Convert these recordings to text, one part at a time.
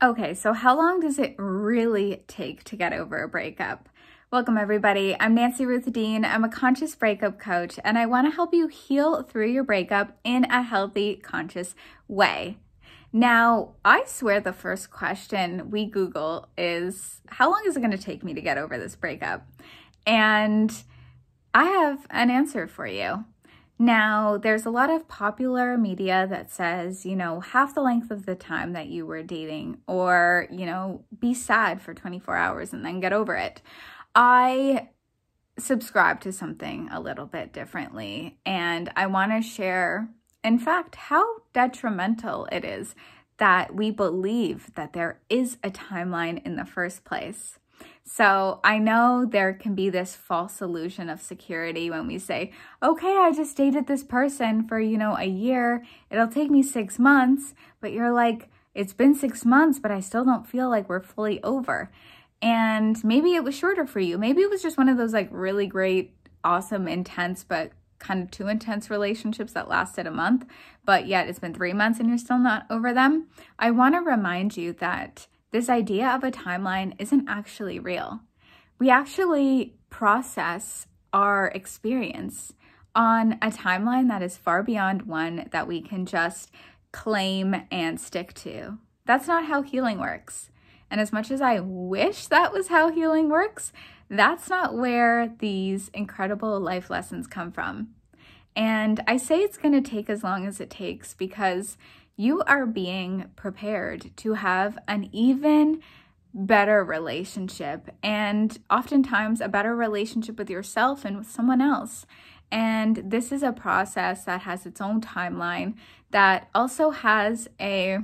Okay, so how long does it really take to get over a breakup? Welcome everybody, I'm Nancy Ruth Dean. I'm a conscious breakup coach and I wanna help you heal through your breakup in a healthy, conscious way. Now, I swear the first question we Google is, how long is it gonna take me to get over this breakup? And I have an answer for you. Now, there's a lot of popular media that says, you know, half the length of the time that you were dating, or, you know, be sad for 24 hours and then get over it. I subscribe to something a little bit differently, and I want to share, in fact, how detrimental it is that we believe that there is a timeline in the first place. So I know there can be this false illusion of security when we say, okay, I just dated this person for, you know, a year. It'll take me 6 months, but you're like, it's been 6 months, but I still don't feel like we're fully over. And maybe it was shorter for you. Maybe it was just one of those like really great, awesome, intense, but kind of too intense relationships that lasted a month, but yet it's been 3 months and you're still not over them. I want to remind you that this idea of a timeline isn't actually real. We actually process our experience on a timeline that is far beyond one that we can just claim and stick to. That's not how healing works. And as much as I wish that was how healing works, that's not where these incredible life lessons come from. And I say it's going to take as long as it takes because you are being prepared to have an even better relationship, and oftentimes a better relationship with yourself and with someone else. And this is a process that has its own timeline that also has a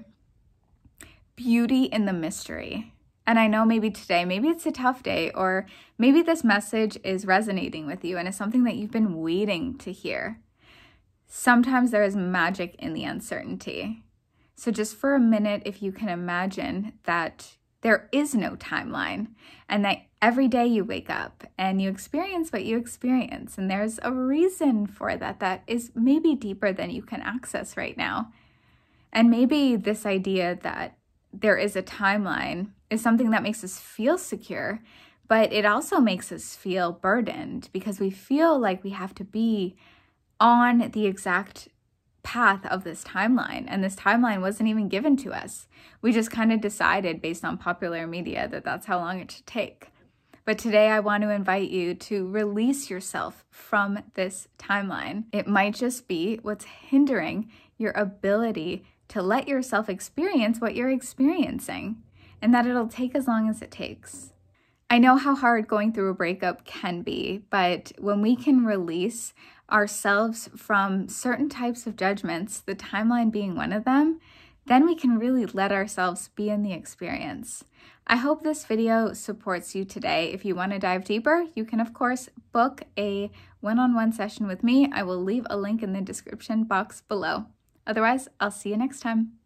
beauty in the mystery. And I know maybe today, maybe it's a tough day, or maybe this message is resonating with you and is something that you've been waiting to hear. Sometimes there is magic in the uncertainty. So just for a minute, if you can imagine that there is no timeline and that every day you wake up and you experience what you experience, and there's a reason for that that is maybe deeper than you can access right now. And maybe this idea that there is a timeline is something that makes us feel secure, but it also makes us feel burdened because we feel like we have to be on the exact path of this timeline, and this timeline wasn't even given to us. We just kind of decided based on popular media that that's how long it should take. But today I want to invite you to release yourself from this timeline. It might just be what's hindering your ability to let yourself experience what you're experiencing, and that it'll take as long as it takes. I know how hard going through a breakup can be, but when we can release ourselves from certain types of judgments, the timeline being one of them, then we can really let ourselves be in the experience. I hope this video supports you today. If you want to dive deeper, you can, of course, book a one-on-one session with me. I will leave a link in the description box below. Otherwise, I'll see you next time.